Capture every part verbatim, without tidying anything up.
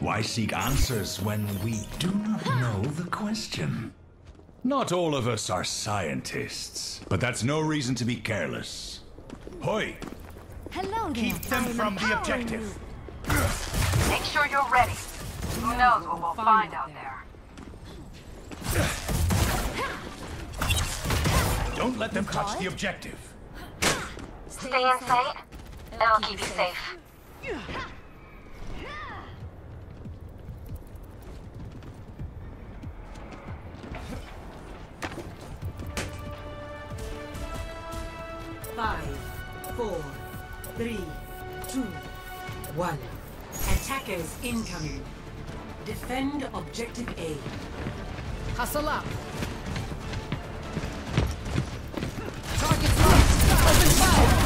Why seek answers when we do not know the question? Not all of us are scientists, but that's no reason to be careless. Hoi! Hello there. Keep them from the objective. Make sure you're ready. Who knows what we'll find out there. Don't let them touch the objective. Stay in sight, and I'll keep you safe. Five, four, three, two, one. Attackers incoming. Defend Objective A. Hustle up. Target locked. Open fire.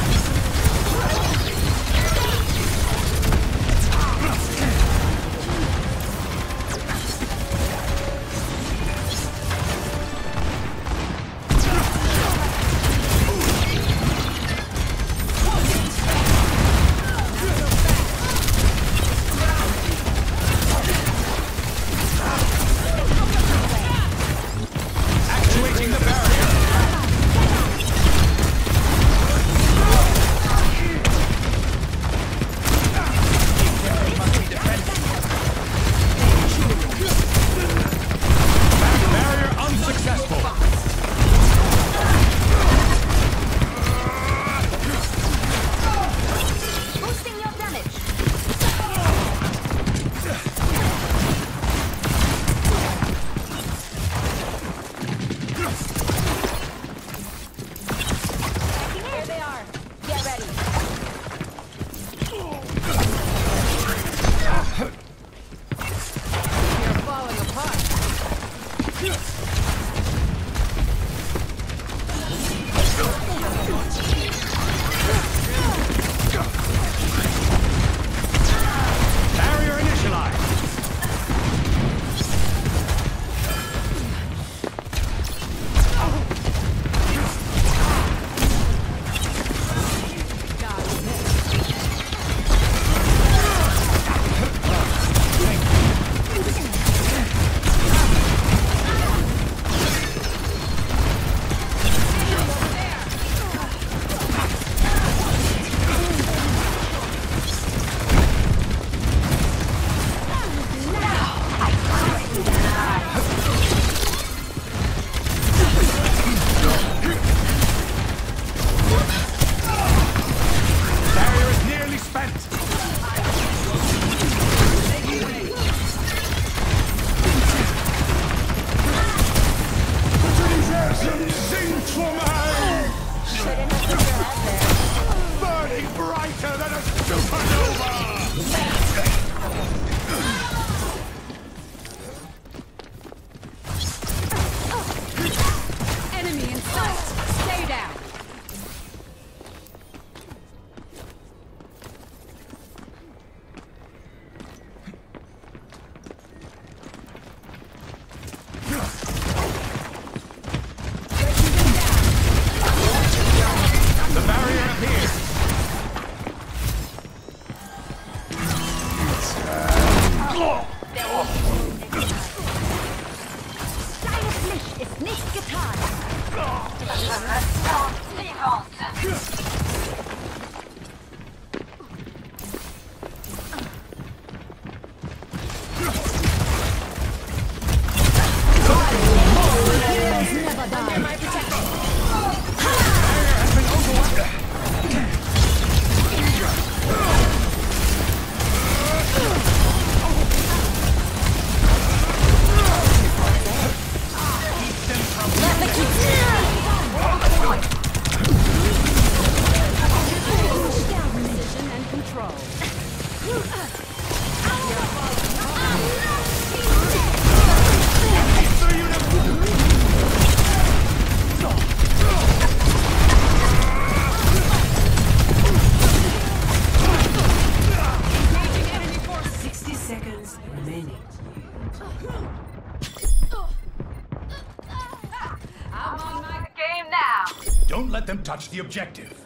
Touch the objective.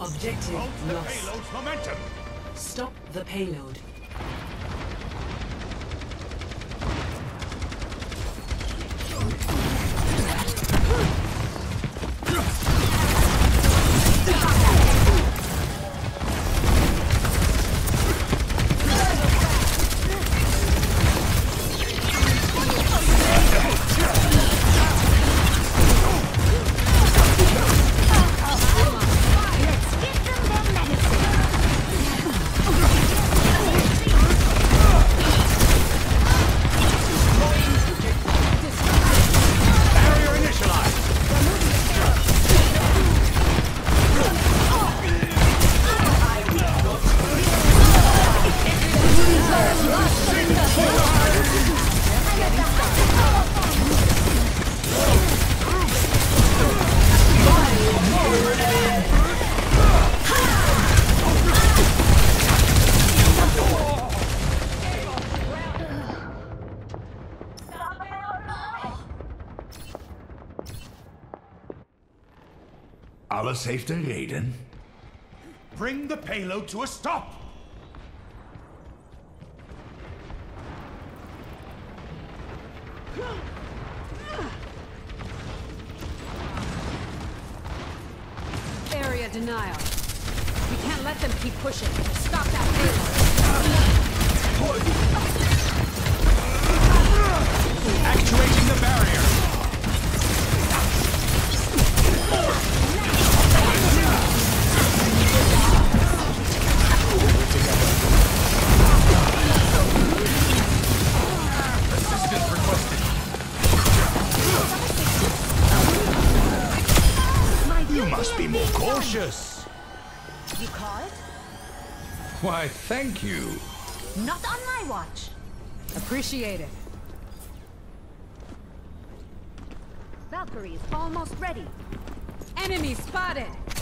Objective lost. The payload's momentum. Stop the payload. Alles heeft een reden. Bring the payload to a stop! Area denial. We can't let them keep pushing. Stop that payload. Activating the barrier. Resistance requested. You must be more cautious. You call it? Why, thank you. Not on my watch. Appreciate it. Valkyrie is almost ready. Enemy spotted!